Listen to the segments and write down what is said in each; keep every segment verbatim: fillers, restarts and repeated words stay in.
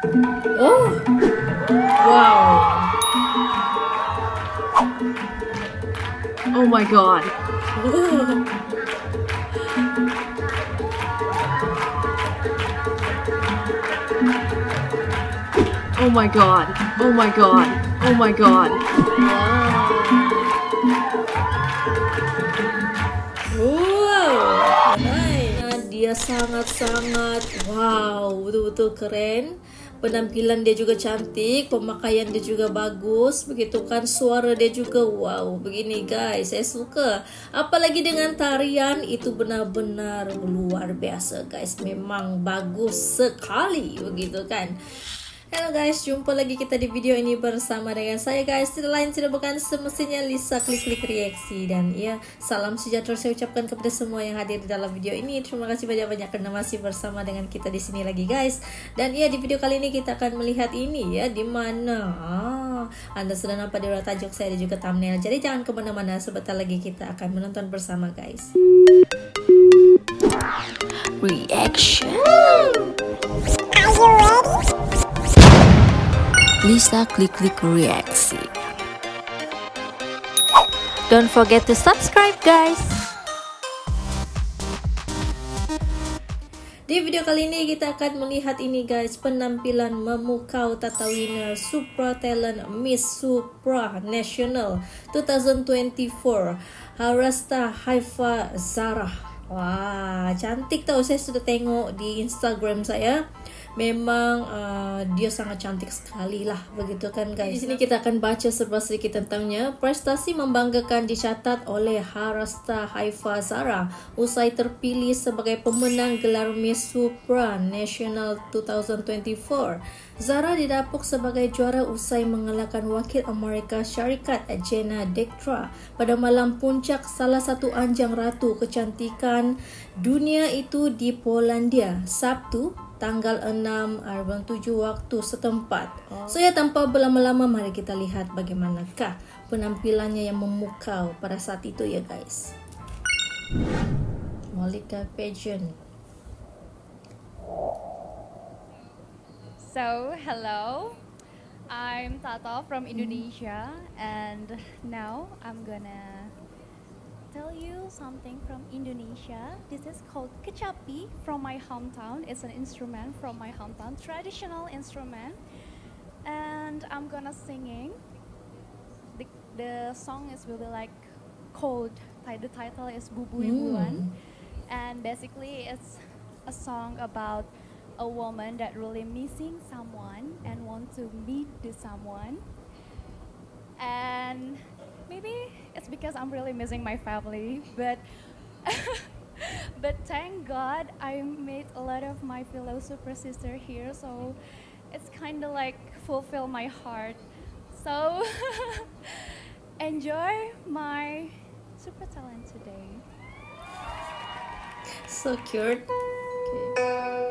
Oh, wow. Oh my god. Oh my god. Oh my god. Oh my god. Wow. Wow. Nice. Dia sangat-sangat wow, betul-betul keren. Penampilan dia juga cantik, pemakaian dia juga bagus, begitu kan, suara dia juga wow. Begini guys, saya suka. Apalagi dengan tarian itu benar-benar luar biasa guys, memang bagus sekali, begitu kan. Halo guys, jumpa lagi kita di video ini bersama dengan saya guys, tidak lain tidak bukan semestinya Lissa Klik Klik Reaksi. Dan ya, salam sejahtera saya ucapkan kepada semua yang hadir di dalam video ini. Terima kasih banyak-banyak karena masih bersama dengan kita di sini lagi guys. Dan ya, di video kali ini kita akan melihat ini ya, di mana Anda sudah nampak di urat tajuk saya dan juga thumbnail. Jadi jangan kemana-mana, sebentar lagi kita akan menonton bersama guys. Reaction. Are you ready? Lissa Klik Klik Reaksi. Don't forget to subscribe guys. Di video kali ini kita akan melihat ini guys, penampilan memukau Tata winner Supra Talent Miss Supranational dua ribu dua puluh empat Harashta Haifa Zahra. Wah, cantik tau, saya sudah tengok di Instagram saya. Memang uh, dia sangat cantik sekali lah, begitu kan guys. Di sini kita akan baca serba sedikit tentangnya. Prestasi membanggakan dicatat oleh Harashta Haifa Zahra usai terpilih sebagai pemenang gelar Miss Supranational dua ribu dua puluh empat. Zahra didapuk sebagai juara usai mengalahkan wakil Amerika Syarikat Jenna Dektra pada malam puncak salah satu anjang ratu kecantikan dunia itu di Polandia, Sabtu, tanggal enam tujuh waktu setempat. So ya, tanpa berlama-lama mari kita lihat bagaimanakah penampilannya yang memukau pada saat itu ya guys. Malika Pageant. So, hello, I'm Tata from Indonesia, and now I'm gonna tell you something from Indonesia. This is called kecapi from my hometown. It's an instrument from my hometown, traditional instrument. And I'm gonna singing. The, the song is will be like cold. The title is bubuimbuwan. Mm. And basically it's a song about a woman that really missing someone and want to meet the someone, and maybe it's because I'm really missing my family, but but thank God I made a lot of my fellow super sister here, so it's kind of like fulfill my heart. So enjoy my super talent today. So cute. Okay.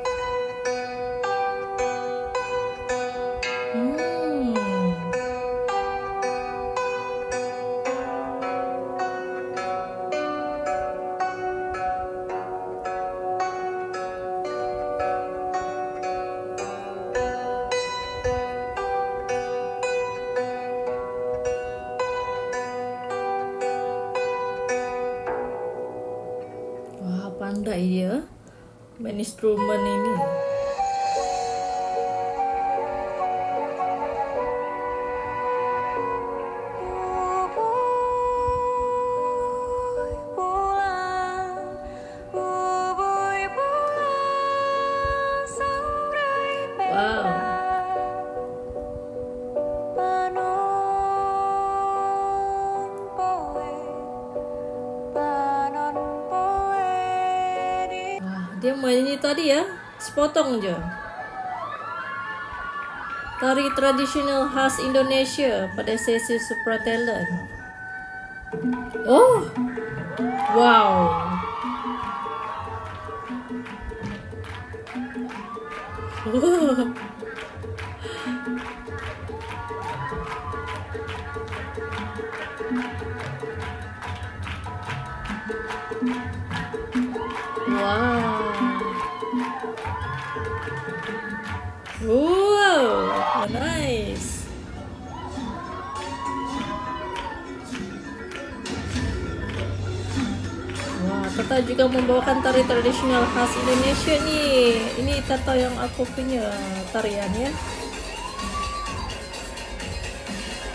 Pandai dia main instrumen ini. Dia mainnya tadi ya, sepotong aja. Tari tradisional khas Indonesia pada sesi Supra Talent. Oh, wow. Wow. Wow. Wow, nice. Wah, Tata juga membawakan tari tradisional khas Indonesia nih. Ini Tata yang aku punya tariannya.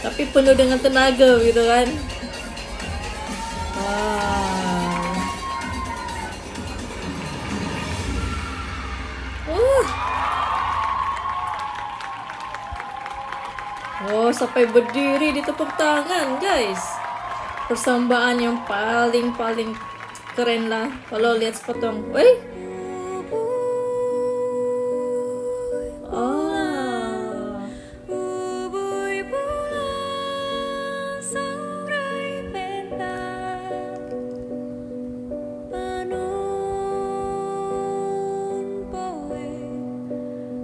Tapi penuh dengan tenaga gitu kan. Wow. Uh. Oh, sampai berdiri ditepuk tangan, guys. Persembahan yang paling-paling keren lah kalau lihat sepotong. Wih. Oh.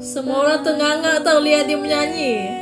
Semua orang tenganga tau lihat dia menyanyi.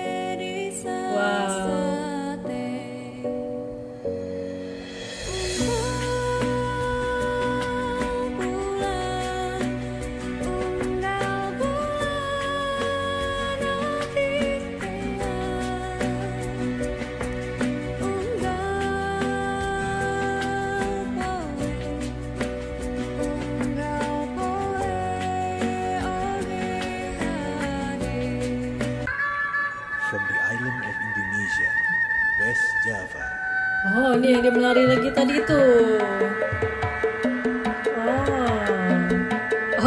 Oh, ini yang dia menari lagi tadi itu. Oh,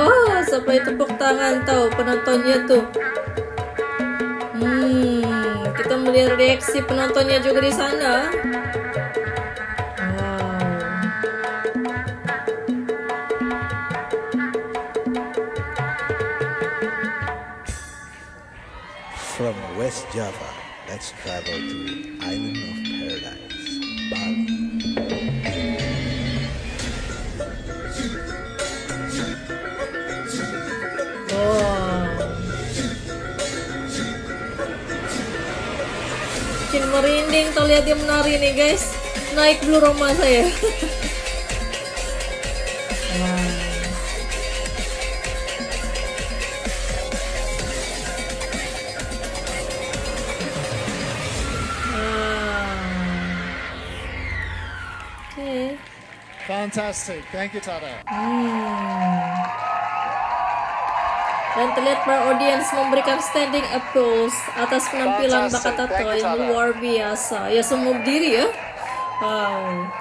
oh, sampai tepuk tangan tau penontonnya tuh. Hmm, kita melihat reaksi penontonnya juga di sana. Wow. From West Java, let's travel to Island of Paradise. Bikin merinding tuh lihat dia menari nih guys, naik blue rumah saya. Wow. Okay. Fantastic, thank you Tata. Hmm. Dan terlihat para audiens memberikan standing applause atas penampilan bakat Tata yang luar biasa. Ya semua diri ya. Wow.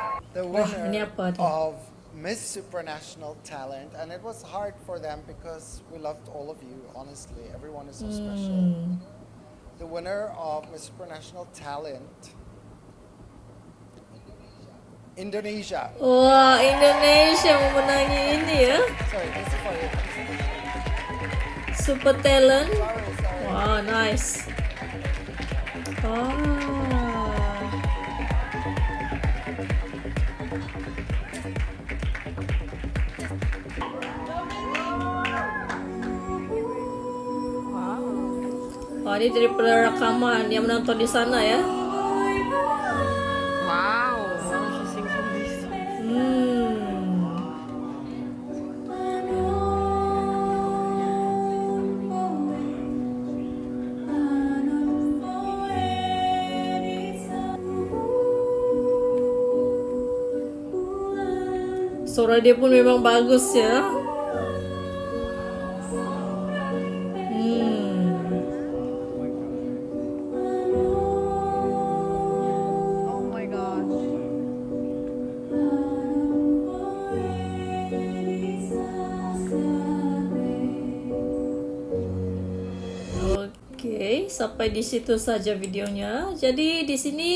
Wah, ini apa nih? Of Miss Supranational Talent, and it was hard for them because we loved all of you. Honestly, everyone is so special. The winner of Miss Supranational Talent. Indonesia. Wah, wow, Indonesia memenangi ini ya. Super Talent. Wah, wow, nice. Wah. Wow. Oh, ini dari perekaman yang menonton di sana ya. Suara dia pun memang bagus ya. Hmm. Oh my God. Oke, sampai di situ saja videonya. Jadi di sini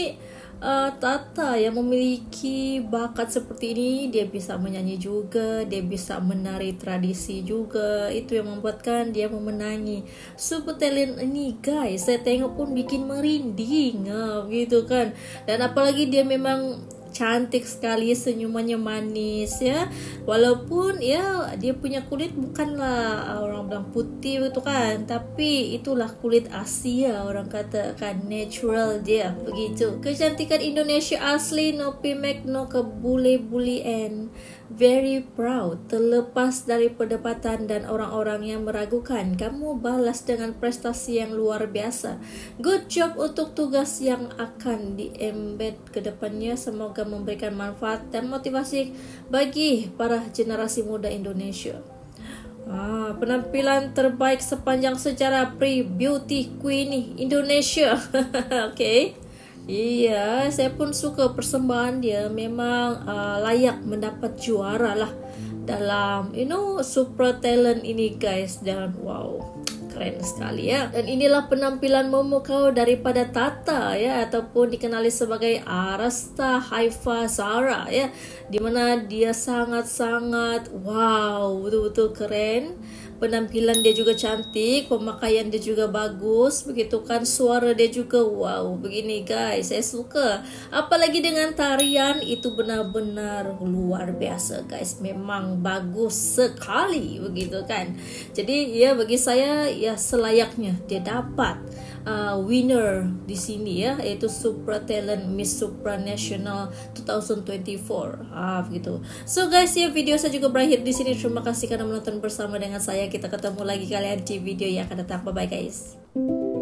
Uh, Tata yang memiliki bakat seperti ini, dia bisa menyanyi juga, dia bisa menari tradisi juga. Itu yang membuatkan dia memenangi Super Talent ini guys. Saya tengok pun bikin merinding uh, gitu kan. Dan apalagi dia memang cantik sekali, senyumannya manis ya. Walaupun ya dia punya kulit bukanlah orang bilang putih gitu kan, tapi itulah kulit Asia, orang katakan natural dia begitu. Kecantikan Indonesia asli, no pimek, no kebule-bulian. very proud, terlepas dari perdebatan dan orang-orang yang meragukan. Kamu balas dengan prestasi yang luar biasa. Good job untuk tugas yang akan di-embed ke depannya. Semoga memberikan manfaat dan motivasi bagi para generasi muda Indonesia. Ah, penampilan terbaik sepanjang sejarah pre-beauty queen Indonesia. Oke. Okay. Iya, saya pun suka persembahan dia. Memang uh, layak mendapat juara lah dalam, you know, Supra Talent ini, guys. Dan wow, keren sekali ya. Dan inilah penampilan memukau daripada Tata ya, ataupun dikenali sebagai Harashta Haifa Zahra ya, dimana dia sangat-sangat wow, betul-betul keren. Penampilan dia juga cantik, pemakaian dia juga bagus, begitu kan. Suara dia juga wow, begini guys, saya suka. Apalagi dengan tarian itu benar-benar luar biasa guys, memang bagus sekali, begitu kan. Jadi ya bagi saya ya selayaknya dia dapat uh, winner di sini ya, yaitu Supra Talent Miss Supranational dua ribu dua puluh empat. Ah begitu. So guys ya, video saya juga berakhir di sini. Terima kasih karena menonton bersama dengan saya. Kita ketemu lagi kalian di video yang akan datang. Bye bye guys.